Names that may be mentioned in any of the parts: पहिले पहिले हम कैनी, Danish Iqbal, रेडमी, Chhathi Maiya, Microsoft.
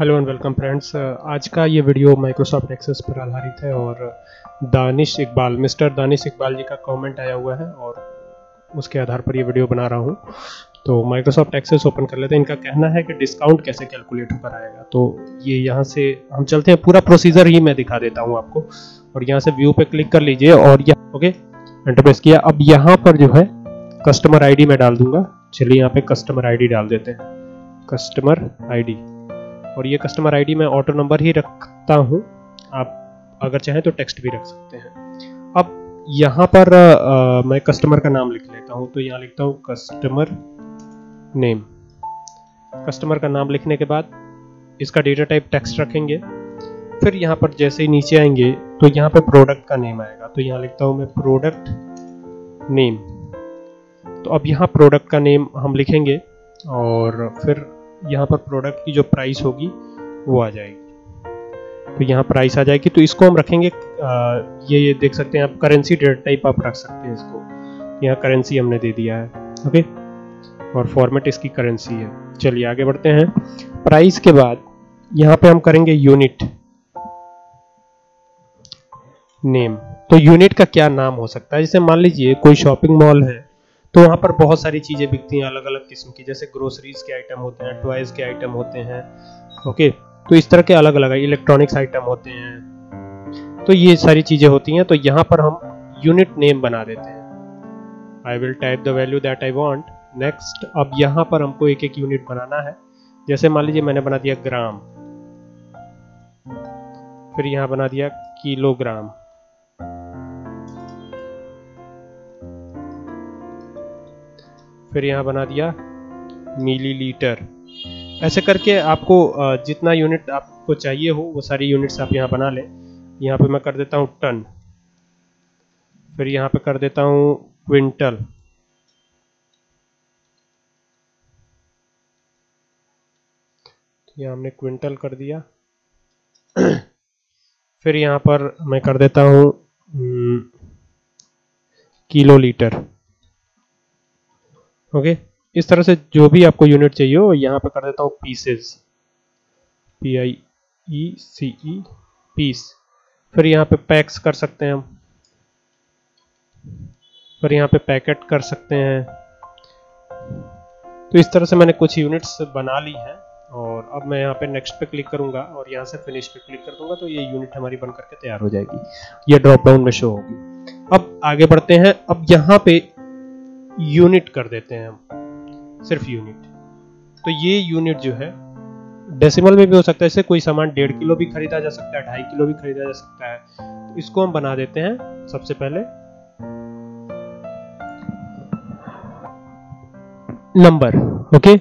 Hello and welcome friends, आज का ये वीडियो माइक्रोसॉफ्ट एक्सेस पर आधारित है और दानिश इकबाल, मिस्टर दानिश इकबाल जी का कमेंट आया हुआ है और उसके आधार पर ये वीडियो बना रहा हूँ। तो माइक्रोसॉफ्ट एक्सेस ओपन कर लेते हैं। इनका कहना है कि डिस्काउंट कैसे कैलकुलेट होकर आएगा, तो ये यहाँ से हम चलते हैं। पूरा प्रोसीजर ही मैं दिखा देता हूँ आपको। और यहाँ से व्यू पे क्लिक कर लीजिए और यहाँ ओके एंटर प्रेस किया। अब यहाँ पर जो है कस्टमर आई डी मैं डाल दूंगा। चलिए यहाँ पे कस्टमर आई डी डाल देते हैं, कस्टमर आई डी। और ये कस्टमर आईडी मैं ऑटो नंबर ही रखता हूँ, आप अगर चाहें तो टेक्स्ट भी रख सकते हैं। अब यहाँ पर मैं कस्टमर का नाम लिख लेता हूँ। तो यहाँ लिखता हूँ कस्टमर नेम। कस्टमर का नाम लिखने के बाद इसका डेटा टाइप टेक्स्ट रखेंगे। फिर यहाँ पर जैसे ही नीचे आएंगे तो यहाँ पर प्रोडक्ट का नेम आएगा। तो यहाँ लिखता हूँ मैं प्रोडक्ट नेम। तो अब यहाँ प्रोडक्ट का नेम हम लिखेंगे और फिर यहाँ पर प्रोडक्ट की जो प्राइस होगी वो आ जाएगी। तो यहाँ प्राइस आ जाएगी, तो इसको हम रखेंगे ये देख सकते हैं आप करेंसी डेटा टाइप आप रख सकते हैं इसको। यहाँ करेंसी हमने दे दिया है ओके, और फॉर्मेट इसकी करेंसी है। चलिए आगे बढ़ते हैं। प्राइस के बाद यहाँ पे हम करेंगे यूनिट नेम। तो यूनिट का क्या नाम हो सकता है? जैसे मान लीजिए कोई शॉपिंग मॉल है तो वहाँ पर बहुत सारी चीज़ें बिकती हैं अलग अलग किस्म की, जैसे ग्रोसरीज के आइटम होते हैं, टॉयज के आइटम होते हैं ओके, तो इस तरह के अलग अलग इलेक्ट्रॉनिक्स आइटम होते हैं। तो ये सारी चीज़ें होती हैं। तो यहाँ पर हम यूनिट नेम बना देते हैं। I will type the value that I want, next. अब यहाँ पर हमको एक एक यूनिट बनाना है। जैसे मान लीजिए मैंने बना दिया ग्राम, फिर यहाँ बना दिया किलोग्राम, फिर यहाँ बना दिया मिलीलीटर। ऐसे करके आपको जितना यूनिट आपको चाहिए हो वो सारी यूनिट्स आप यहाँ बना लें। यहाँ पे मैं कर देता हूँ टन, फिर यहाँ पे कर देता हूँ क्विंटल, यहाँ हमने क्विंटल कर दिया। फिर यहाँ पर मैं कर देता हूँ किलो लीटर ओके। इस तरह से जो भी आपको यूनिट चाहिए हो। यहाँ पे कर देता हूँ पीसेस, PIECE पीस। फिर यहाँ पे पैक्स कर सकते हैं हम, फिर यहाँ पे पैकेट कर सकते हैं। तो इस तरह से मैंने कुछ यूनिट्स बना ली हैं और अब मैं यहाँ पे नेक्स्ट पे क्लिक करूँगा और यहाँ से फिनिश पे क्लिक कर दूंगा। तो ये यूनिट हमारी बन करके तैयार हो जाएगी, ये ड्रॉप डाउन में शो होगी। अब आगे बढ़ते हैं। अब यहाँ पे यूनिट कर देते हैं हम, सिर्फ यूनिट। तो ये यूनिट जो है डेसिमल में भी हो सकता है। इससे कोई सामान 1.5 किलो भी खरीदा जा सकता है, 2.5 किलो भी खरीदा जा सकता है। तो इसको हम बना देते हैं सबसे पहले नंबर ओके,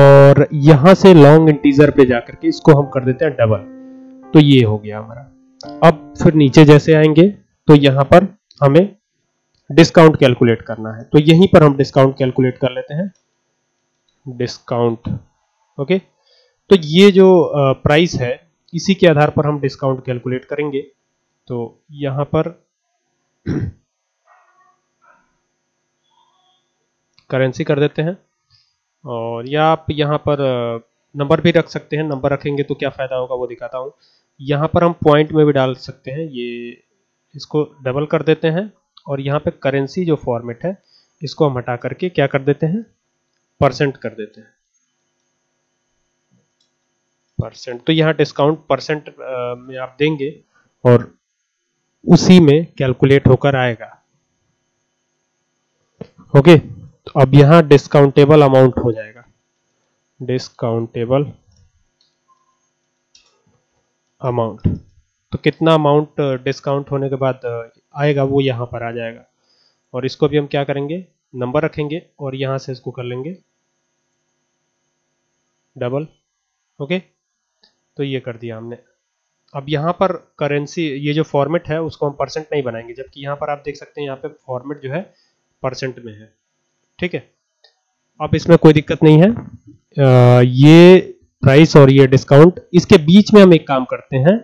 और यहां से लॉन्ग इंटीजर पे जाकर के इसको हम कर देते हैं डबल। तो ये हो गया हमारा। अब फिर नीचे जैसे आएंगे तो यहां पर हमें डिस्काउंट कैलकुलेट करना है। तो यहीं पर हम डिस्काउंट कैलकुलेट कर लेते हैं, डिस्काउंट ओके। तो ये जो प्राइस है इसी के आधार पर हम डिस्काउंट कैलकुलेट करेंगे। तो यहाँ पर करेंसी कर देते हैं और या आप यहाँ पर नंबर भी रख सकते हैं। नंबर रखेंगे तो क्या फ़ायदा होगा वो दिखाता हूँ। यहाँ पर हम पॉइंट में भी डाल सकते हैं, ये इसको डबल कर देते हैं। और यहाँ पे करेंसी जो फॉर्मेट है इसको हम हटा करके क्या कर देते हैं, परसेंट कर देते हैं, परसेंट। तो यहाँ डिस्काउंट परसेंट में आप देंगे और उसी में कैलकुलेट होकर आएगा ओके। तो अब यहाँ डिस्काउंटेबल अमाउंट हो जाएगा, डिस्काउंटेबल अमाउंट। तो कितना अमाउंट डिस्काउंट होने के बाद आएगा वो यहाँ पर आ जाएगा। और इसको भी हम क्या करेंगे, नंबर रखेंगे और यहाँ से इसको कर लेंगे डबल ओके। तो ये कर दिया हमने। अब यहाँ पर करेंसी, ये जो फॉर्मेट है उसको हम परसेंट नहीं बनाएंगे, जबकि यहाँ पर आप देख सकते हैं यहाँ पे फॉर्मेट जो है परसेंट में है ठीक है। अब इसमें कोई दिक्कत नहीं है। ये प्राइस और ये डिस्काउंट, इसके बीच में हम एक काम करते हैं,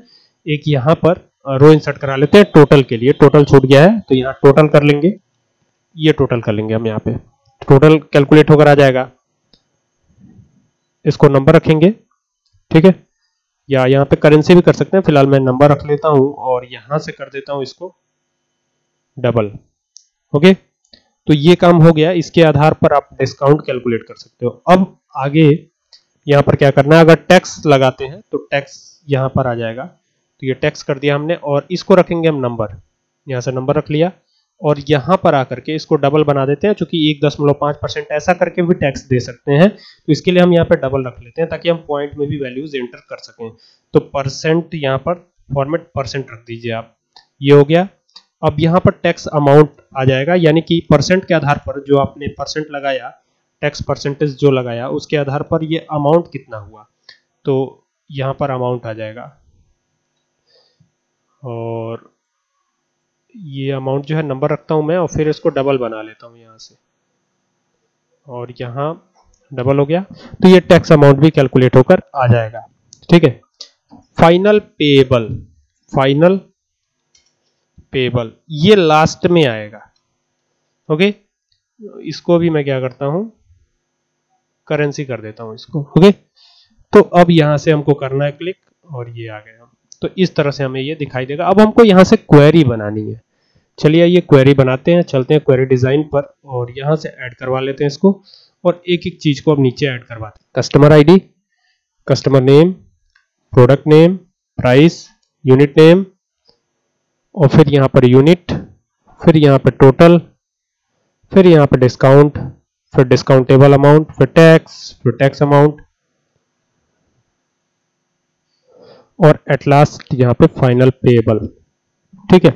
एक यहाँ पर रो इंसर्ट करा लेते हैं टोटल के लिए। टोटल छूट गया है तो यहाँ टोटल कर लेंगे, ये टोटल कर लेंगे हम। यहाँ पे टोटल कैलकुलेट होकर आ जाएगा। इसको नंबर रखेंगे ठीक है। या यहाँ पे करेंसी भी कर सकते हैं। फिलहाल मैं नंबर रख लेता हूँ और यहाँ से कर देता हूँ इसको डबल। ओके, तो ये काम हो गया। इसके आधार पर आप डिस्काउंट कैलकुलेट कर सकते हो। अब आगे यहाँ पर क्या करना है, अगर टैक्स लगाते हैं तो टैक्स यहाँ पर आ जाएगा। तो ये टैक्स कर दिया हमने और इसको रखेंगे हम नंबर, यहाँ से नंबर रख लिया और यहाँ पर आकर के इसको डबल बना देते हैं, चूंकि 1.5% ऐसा करके भी टैक्स दे सकते हैं। तो इसके लिए हम यहाँ पे डबल रख लेते हैं ताकि हम पॉइंट में भी वैल्यूज एंटर कर सकें। तो परसेंट यहाँ पर फॉर्मेट परसेंट रख दीजिए आप, ये हो गया। अब यहाँ पर टैक्स अमाउंट आ जाएगा, यानी कि परसेंट के आधार पर जो आपने परसेंट लगाया, टैक्स परसेंटेज जो लगाया, उसके आधार पर ये अमाउंट कितना हुआ। तो यहाँ पर अमाउंट आ जाएगा और ये अमाउंट जो है नंबर रखता हूँ मैं और फिर इसको डबल बना लेता हूँ यहाँ से, और यहाँ डबल हो गया। तो ये टैक्स अमाउंट भी कैलकुलेट होकर आ जाएगा। ठीक है, फाइनल पेएबल, फाइनल पेबल ये लास्ट में आएगा। ओके, इसको भी मैं क्या करता हूं, करेंसी कर देता हूं इसको। ओके, तो अब यहां से हमको करना है क्लिक और ये आ गया। तो इस तरह से हमें ये दिखाई देगा। अब हमको यहां से क्वेरी बनानी है। चलिए ये क्वेरी बनाते हैं, चलते हैं क्वेरी डिजाइन पर और यहां से ऐड करवा लेते हैं इसको और एक एक चीज को अब नीचे ऐड करवाते हैं। Customer ID, customer name, product name, price, unit name और फिर यहाँ पर यूनिट, फिर यहाँ पर टोटल, फिर यहाँ पर डिस्काउंट, फिर डिस्काउंटेबल अमाउंट, फिर टैक्स अमाउंट और एट लास्ट यहाँ पे फाइनल पेएबल। ठीक है,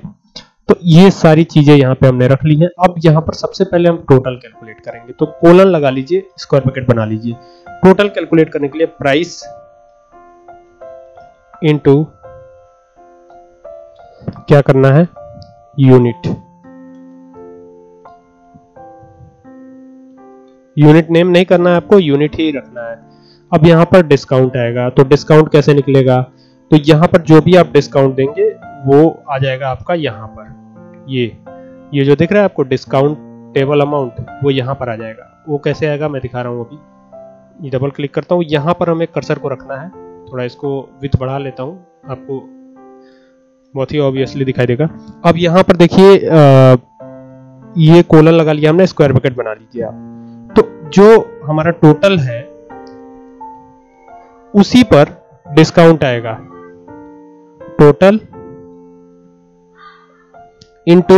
तो ये सारी चीजें यहाँ पे हमने रख ली हैं। अब यहाँ पर सबसे पहले हम टोटल कैलकुलेट करेंगे, तो कोलन लगा लीजिए, स्क्वायर ब्रैकेट बना लीजिए। टोटल कैलकुलेट करने के लिए प्राइस इंटू क्या करना है, यूनिट, यूनिट नेम नहीं करना है आपको, यूनिट ही रखना है। अब यहां पर डिस्काउंट आएगा, तो डिस्काउंट कैसे निकलेगा, तो यहां पर जो भी आप डिस्काउंट देंगे वो आ जाएगा आपका यहां पर, ये जो दिख रहा है आपको डिस्काउंटेबल अमाउंट, वो यहां पर आ जाएगा। वो कैसे आएगा मैं दिखा रहा हूं अभी, ये डबल क्लिक करता हूं, यहां पर हमें कर्सर को रखना है। थोड़ा इसको विड्थ बढ़ा लेता हूं, आपको बहुत ही ऑब्वियसली दिखाई देगा। अब यहाँ पर देखिए ये कोलन लगा लिया हमने, स्क्वायर ब्रैकेट बना लीजिए आप। तो जो हमारा टोटल है उसी पर डिस्काउंट आएगा, टोटल इंटू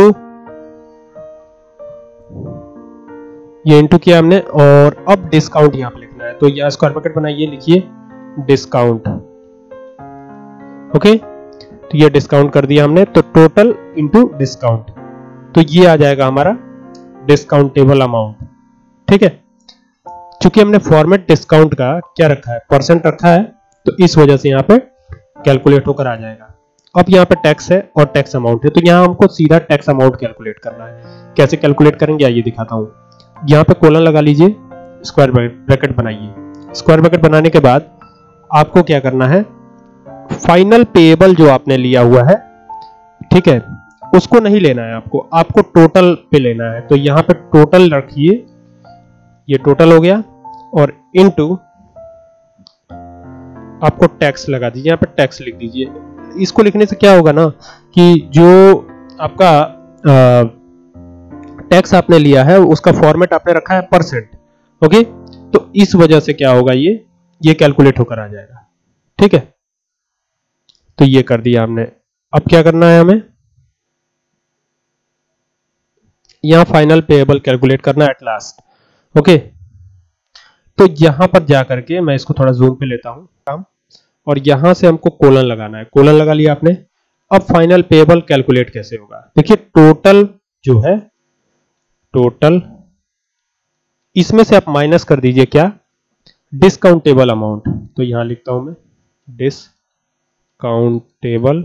ये इंटू किया हमने और अब डिस्काउंट यहाँ पे लिखना है। तो यहाँ स्क्वायर ब्रैकेट बनाइए, लिखिए डिस्काउंट। ओके, तो ये डिस्काउंट कर दिया हमने, तो टोटल इंटू डिस्काउंट, तो ये आ जाएगा हमारा डिस्काउंटेबल अमाउंट। ठीक है, चूंकि हमने फॉर्मेट डिस्काउंट का क्या रखा है, परसेंट रखा है, तो इस वजह से यहाँ पे कैलकुलेट होकर आ जाएगा। अब यहाँ पे टैक्स है और टैक्स अमाउंट है, तो यहाँ हमको सीधा टैक्स अमाउंट कैलकुलेट करना है। कैसे कैलकुलेट करेंगे आइए दिखाता हूँ। यहाँ पे कोलन लगा लीजिए, स्क्वायर ब्रैकेट बनाइए, स्क्वायर ब्रैकेट बनाने के बाद आपको क्या करना है, फाइनल पेएबल जो आपने लिया हुआ है, ठीक है, उसको नहीं लेना है आपको, आपको टोटल पे लेना है। तो यहाँ पे टोटल रखिए, ये टोटल हो गया और इनटू आपको टैक्स लगा दीजिए, यहाँ पे टैक्स लिख दीजिए। इसको लिखने से क्या होगा ना कि जो आपका टैक्स आपने लिया है उसका फॉर्मेट आपने रखा है परसेंट। ओके, तो इस वजह से क्या होगा, ये कैलकुलेट होकर आ जाएगा। ठीक है, तो ये कर दिया हमने। अब क्या करना है हमें, यहां फाइनल पेएबल कैलकुलेट करना है एट लास्ट। ओके, तो यहां पर जा करके मैं इसको थोड़ा जूम पे लेता हूं काम, और यहां से हमको कोलन लगाना है। कोलन लगा लिया आपने। अब फाइनल पेएबल कैलकुलेट कैसे होगा, देखिए टोटल जो है, टोटल इसमें से आप माइनस कर दीजिए क्या, डिस्काउंटेबल अमाउंट। तो यहां लिखता हूं मैं डिस काउंटेबल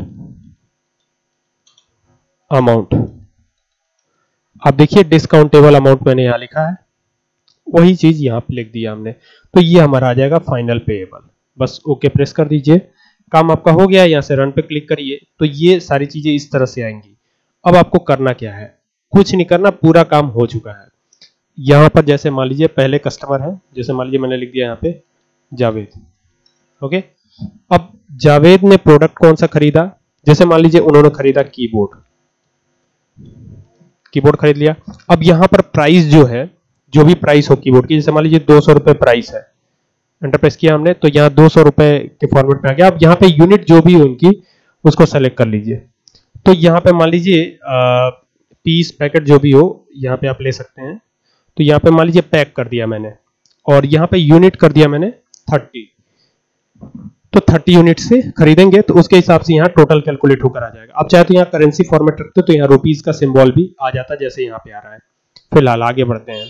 अमाउंट। आप देखिए डिस्काउंटेबल अमाउंट मैंने यहां लिखा है, वही चीज यहां पे लिख दिया हमने, तो ये हमारा आ जाएगा फाइनल पेएबल। बस ओके प्रेस कर दीजिए, काम आपका हो गया। यहां से रन पे क्लिक करिए, तो ये सारी चीजें इस तरह से आएंगी। अब आपको करना क्या है, कुछ नहीं करना, पूरा काम हो चुका है। यहां पर जैसे मान लीजिए पहले कस्टमर है, जैसे मान लीजिए मैंने लिख दिया यहाँ पे जावेद। ओके, अब जावेद ने प्रोडक्ट कौन सा खरीदा, जैसे मान लीजिए उन्होंने खरीदा कीबोर्ड खरीद लिया। अब यहां पर प्राइस जो है, जो भी प्राइस हो कीबोर्ड की, जैसे मान लीजिए 200 रुपए प्राइस है, एंटर प्रेस किया हमने तो यहाँ 200 रुपए के फॉर्मेट में आ गया। अब यहाँ पे यूनिट जो भी हो उनकी उसको सेलेक्ट कर लीजिए। तो यहाँ पे मान लीजिए पीस पैकेट जो भी हो यहाँ पे आप ले सकते हैं। तो यहाँ पे मान लीजिए पैक कर दिया मैंने और यहाँ पे यूनिट कर दिया मैंने 30, तो 30 यूनिट से खरीदेंगे तो उसके हिसाब से यहाँ टोटल कैलकुलेट होकर आ जाएगा। आप चाहे तो यहाँ करेंसी फॉर्मेट रखते हो तो यहाँ रुपीज का सिंबल भी आ जाता है, जैसे यहाँ पे आ रहा है। फिलहाल आगे बढ़ते हैं,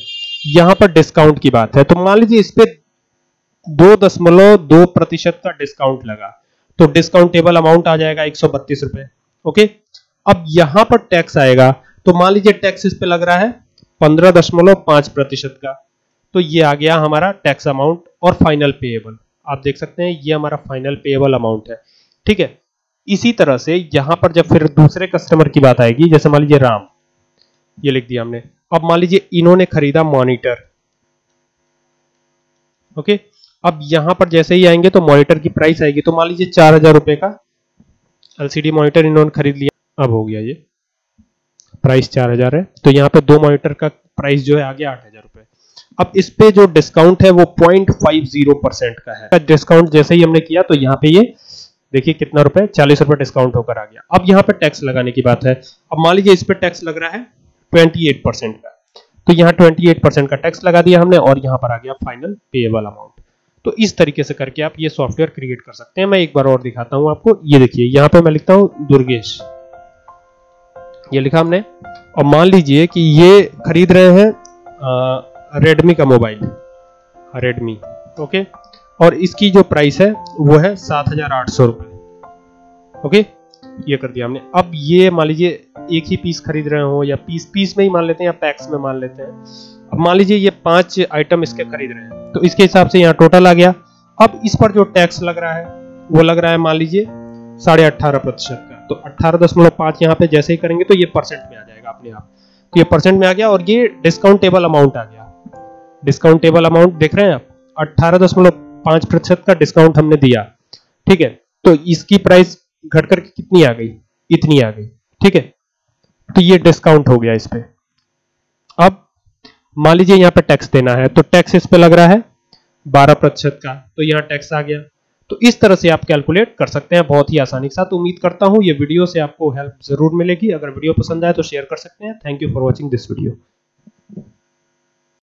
यहाँ पर डिस्काउंट की बात है। तो मान लीजिए इस पे 2.2% का डिस्काउंट लगा तो डिस्काउंटेबल अमाउंट आ जाएगा 132 रुपए। ओके, अब यहां पर टैक्स आएगा तो मान लीजिए टैक्स इस पे लग रहा है 15.5% का, तो ये आ गया हमारा टैक्स अमाउंट। और फाइनल पेएबल आप देख सकते हैं, ये हमारा फाइनल पेएबल अमाउंट है। ठीक है, इसी तरह से यहां पर जब फिर दूसरे कस्टमर की बात आएगी, जैसे मान लीजिए राम, ये लिख दिया हमने। अब मान लीजिए इन्होंने खरीदा मॉनिटर। ओके, अब यहां पर जैसे ही आएंगे तो मॉनिटर की प्राइस आएगी, तो मान लीजिए 4000 रुपए का एलसीडी मॉनिटर इन्होंने खरीद लिया। अब हो गया, ये प्राइस 4000 है तो यहाँ पे दो मॉनिटर का प्राइस जो है आ गया 8000 रुपए। अब इस पे जो डिस्काउंट है वो 0.50% का है। डिस्काउंट जैसे ही हमने किया तो यहाँ पे ये देखिए कितना रुपए, 40 रुपए डिस्काउंट होकर आ गया। अब यहाँ पे टैक्स लगाने की बात है। अब मान लीजिए इस पे टैक्स लग रहा है 28% का, तो यहाँ 28% का टैक्स लगा दिया हमने और यहाँ पर आ गया फाइनल पेएबल अमाउंट। तो इस तरीके से करके आप ये सॉफ्टवेयर क्रिएट कर सकते हैं। मैं एक बार और दिखाता हूं आपको। ये देखिए, यहाँ पे मैं लिखता हूं दुर्गेश, ये लिखा हमने। और मान लीजिए कि ये खरीद रहे हैं रेडमी का मोबाइल, रेडमी। ओके, और इसकी जो प्राइस है वो है 7800 रुपये। ओके, ये कर दिया हमने। अब ये मान लीजिए एक ही पीस खरीद रहे हो, या पीस में ही मान लेते हैं या पैक्स में मान लेते हैं। अब मान लीजिए ये 5 आइटम इसके खरीद रहे हैं तो इसके हिसाब से यहाँ टोटल आ गया। अब इस पर जो टैक्स लग रहा है वो लग रहा है मान लीजिए 18.5% का, तो 18.5 यहाँ पे जैसे ही करेंगे तो ये परसेंट में आ जाएगा अपने आप। तो ये परसेंट में आ गया और ये डिस्काउंटेबल अमाउंट आ गया। डिस्काउंटेबल अमाउंट देख रहे हैं आप, 18.5% का डिस्काउंट हमने दिया। ठीक है, तो इसकी प्राइस घट करके कितनी आ गई, इतनी आ गई। ठीक है, तो ये डिस्काउंट हो गया इस पे। अब मान लीजिए यहाँ पे टैक्स देना है तो टैक्स इस पे लग रहा है 12% का, तो यहाँ टैक्स आ गया। तो इस तरह से आप कैलकुलेट कर सकते हैं बहुत ही आसानी के साथ। उम्मीद करता हूँ ये वीडियो से आपको हेल्प जरूर मिलेगी। अगर वीडियो पसंद आए तो शेयर कर सकते हैं। Thank you for watching this video.